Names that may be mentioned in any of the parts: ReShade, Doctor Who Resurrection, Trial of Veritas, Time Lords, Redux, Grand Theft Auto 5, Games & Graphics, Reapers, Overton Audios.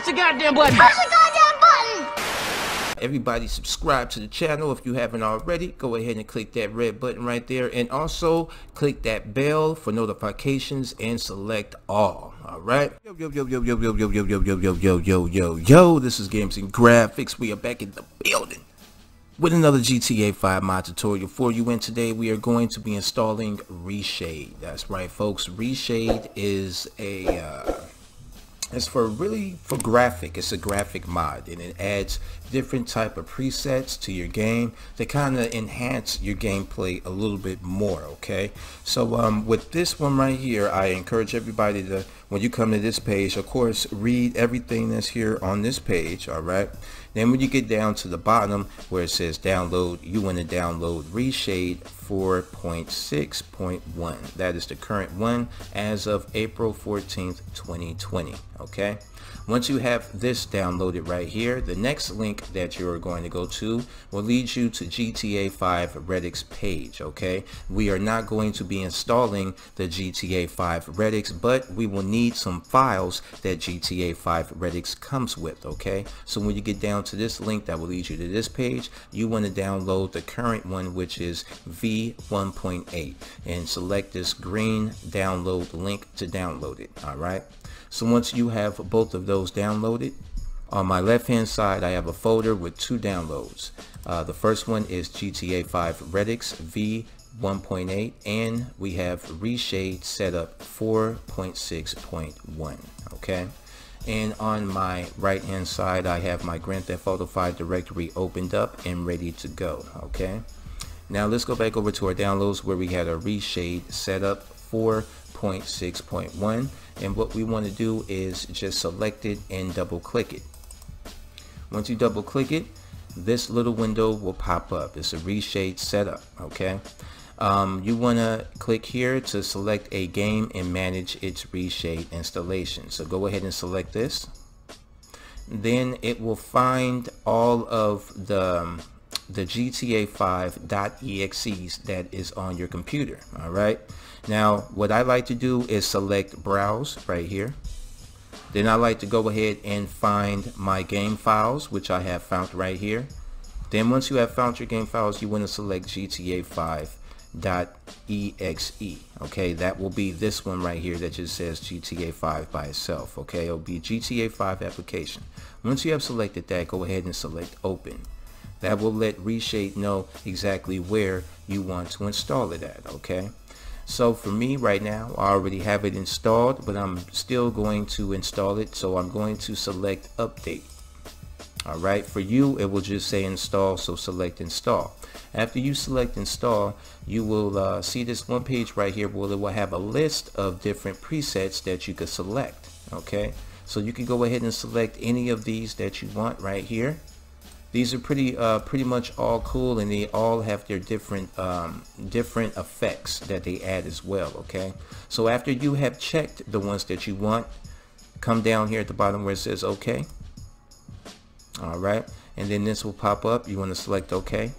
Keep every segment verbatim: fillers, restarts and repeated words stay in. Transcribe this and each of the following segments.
Push the goddamn button. Push the goddamn button. Everybody subscribe to the channel if you haven't already. Go ahead and click that red button right there. And also click that bell for notifications and select all. All right. Yo, yo, yo, yo, yo, yo, yo, yo, yo, yo, yo, yo, yo, yo. This is Games and Graphics. We are back in the building with another G T A five mod tutorial for you, and today we are going to be installing ReShade. That's right, folks. ReShade is a uh, it's for really for graphic. It's a graphic mod, and it adds different type of presets to your game to kind of enhance your gameplay a little bit more. Okay, so um, with this one right here, I encourage everybody to, when you come to this page, of course, read everything that's here on this page. All right. Then when you get down to the bottom where it says download, you want to download ReShade four point six point one. That is the current one as of April fourteenth, twenty twenty. Okay. Once you have this downloaded right here, the next link that you're going to go to will lead you to G T A five Redux page. Okay. We are not going to be installing the G T A five Redux, but we will need some files that G T A five Redux comes with. Okay. So when you get down to this link that will lead you to this page, you want to download the current one, which is V one point eight, and select this green download link to download it. All right, so once you have both of those downloaded, on my left hand side I have a folder with two downloads. Uh, the first one is G T A five Redux V one point eight, and we have ReShade setup four point six point one. okay, and on my right hand side I have my Grand Theft Auto five directory opened up and ready to go. Okay, now let's go back over to our downloads where we had a ReShade setup four point six point one, and what we want to do is just select it and double click it. Once you double click it, this little window will pop up. It's a ReShade setup. Okay, Um, you want to click here to select a game and manage its ReShade installation. So go ahead and select this. Then it will find all of the, um, the G T A five dot E X Es that is on your computer. All right. Now, what I like to do is select browse right here. Then I like to go ahead and find my game files, which I have found right here. Then once you have found your game files, you want to select G T A five dot E X E. Okay, that will be this one right here that just says G T A five by itself. Okay, it'll be G T A five application. Once you have selected that, go ahead and select open. That will let ReShade know exactly where you want to install it at. Okay, so for me right now, I already have it installed, but I'm still going to install it, so I'm going to select update. All right, for you it will just say install, so select install. After you select install, you will uh, see this one page right here where it will have a list of different presets that you could select. Okay, so you can go ahead and select any of these that you want right here. These are pretty uh, pretty much all cool, and they all have their different um, different effects that they add as well. Okay, so after you have checked the ones that you want, come down here at the bottom where it says okay. All right, and then this will pop up. You want to select OK,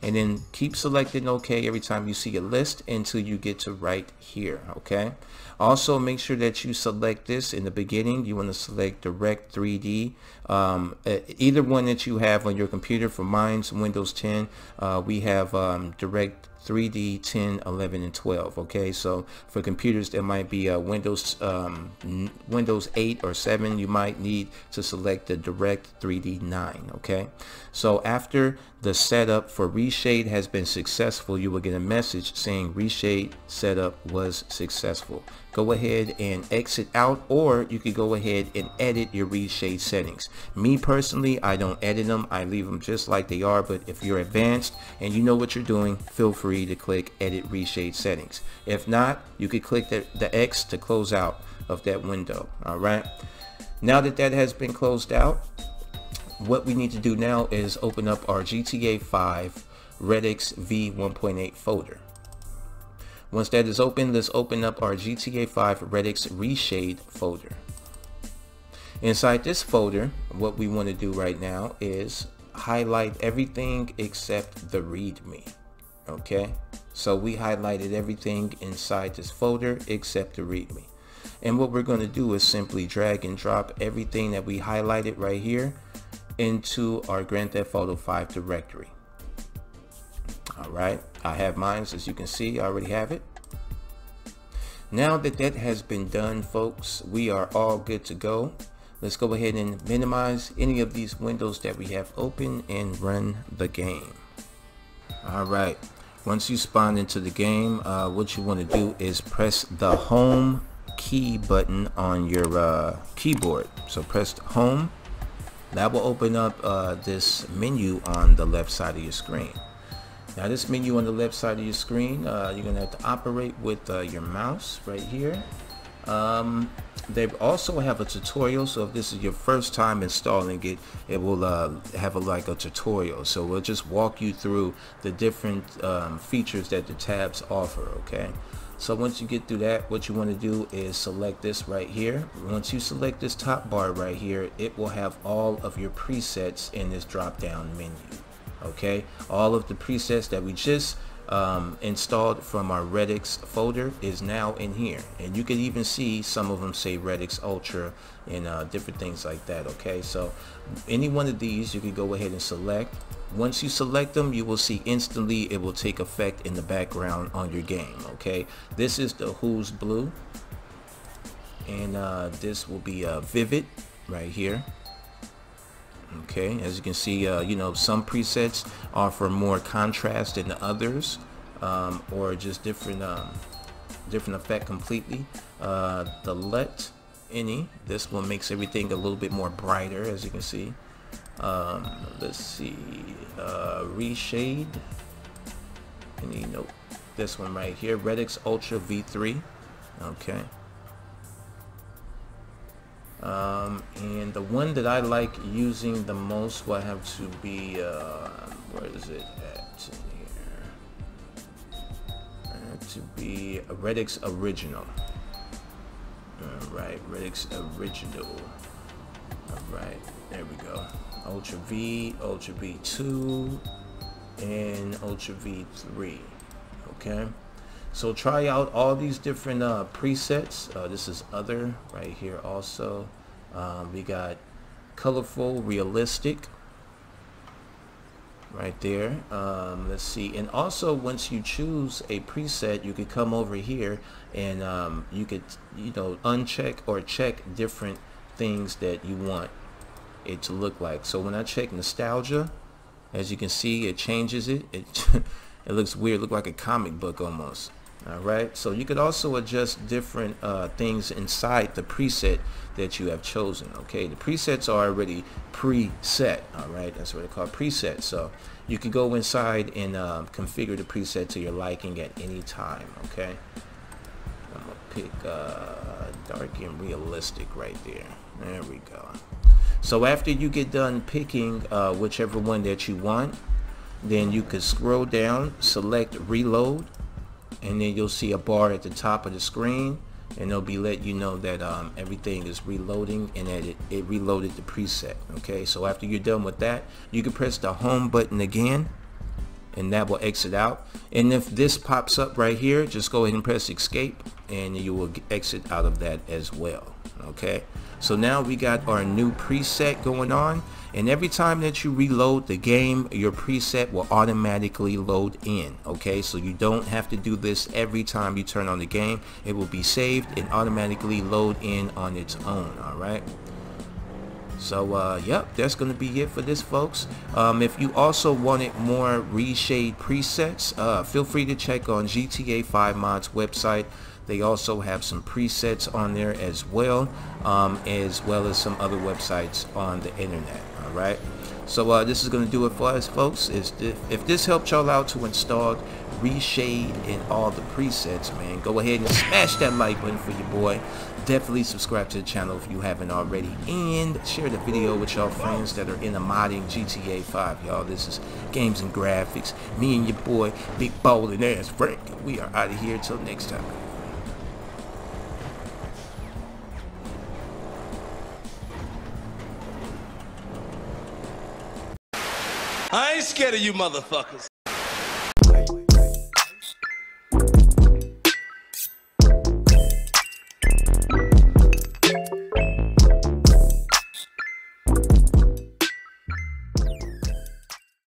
and then keep selecting OK every time you see a list until you get to right here. Okay, also make sure that you select this in the beginning. You want to select Direct three D, um, either one that you have on your computer. For mine's Windows ten, uh, we have um, Direct three D ten, eleven, and twelve. Okay, so for computers that might be a Windows um, Windows eight or seven, you might need to select the Direct three D nine. Okay, so after the setup for ReShade has been successful, you will get a message saying ReShade setup was successful. Go ahead and exit out, or you could go ahead and edit your ReShade settings. Me personally, I don't edit them. I leave them just like they are, but if you're advanced and you know what you're doing, feel free to click edit ReShade settings. If not, you could click the, the X to close out of that window. All right, now that that has been closed out, what we need to do now is open up our G T A five Redux V one point eight folder. Once that is open, let's open up our G T A five Redux ReShade folder. Inside this folder, what we want to do right now is highlight everything except the README. Okay, so we highlighted everything inside this folder except the README. And what we're going to do is simply drag and drop everything that we highlighted right here into our Grand Theft Auto five directory. All right, I have mine, as you can see, I already have it. Now that that has been done, folks, we are all good to go. Let's go ahead and minimize any of these windows that we have open and run the game. All right, once you spawn into the game, uh, what you want to do is press the home key button on your uh, keyboard. So press home. That will open up uh, this menu on the left side of your screen. Now this menu on the left side of your screen, uh, you're gonna have to operate with uh, your mouse right here. Um, they also have a tutorial, so if this is your first time installing it, it will uh, have a, like a tutorial. So we'll just walk you through the different um, features that the tabs offer, okay? So once you get through that, what you want to do is select this right here. Once you select this top bar right here, it will have all of your presets in this drop down menu. Okay, all of the presets that we just um, installed from our Redux folder is now in here, and you can even see some of them say Redux Ultra and uh, different things like that. Okay, so any one of these you can go ahead and select. Once you select them, you will see instantly it will take effect in the background on your game. Okay, this is the Who's Blue, and uh, this will be uh, Vivid right here. Okay, as you can see, uh, you know, some presets offer more contrast than the others, um, or just different um, different effect completely. Uh, the Let Any, this one makes everything a little bit more brighter, as you can see. Um, let's see, uh, ReShade, any, nope, this one right here, Redux Ultra V three, okay. Um, and the one that I like using the most will have to be, uh, where is it at in here? I have to be a Redux Original. Alright, Redux Original. Alright, there we go. Ultra V, Ultra V two, and Ultra V three. Okay. So try out all these different uh, presets. Uh, this is Other right here also. Um, we got Colorful, Realistic right there. Um, let's see. And also once you choose a preset, you could come over here and um, you could, you know, uncheck or check different things that you want it to look like. So when I check Nostalgia, as you can see, it changes it. It, it looks weird, look like a comic book almost. All right, so you could also adjust different uh, things inside the preset that you have chosen. Okay, the presets are already preset. All right, that's what they call preset. So you can go inside and uh, configure the preset to your liking at any time. Okay, I'm gonna pick uh, dark and realistic right there. There we go. So after you get done picking uh, whichever one that you want, then you could scroll down, select Reload, and then you'll see a bar at the top of the screen, and it'll be let you know that um, everything is reloading and that it, it reloaded the preset. Okay, so after you're done with that, you can press the home button again, and that will exit out. And if this pops up right here, just go ahead and press escape, and you will exit out of that as well. Okay, so now we got our new preset going on, and every time that you reload the game, your preset will automatically load in. Okay, so you don't have to do this every time you turn on the game. It will be saved and automatically load in on its own. All right, so uh, yep, that's gonna be it for this, folks. Um, if you also wanted more ReShade presets, uh, feel free to check on G T A five Mod's website. They also have some presets on there as well, um, as well as some other websites on the internet. All right, so uh, this is going to do it for us, folks. Is th if this helped y'all out to install ReShade and all the presets, man, go ahead and smash that like button for your boy. Definitely subscribe to the channel if you haven't already, and share the video with y'all friends that are in the modding G T A five. Y'all, this is Games and Graphics, me and your boy Big Ballin' Ass Frank. We are out of here till next time. I ain't scared of you motherfuckers.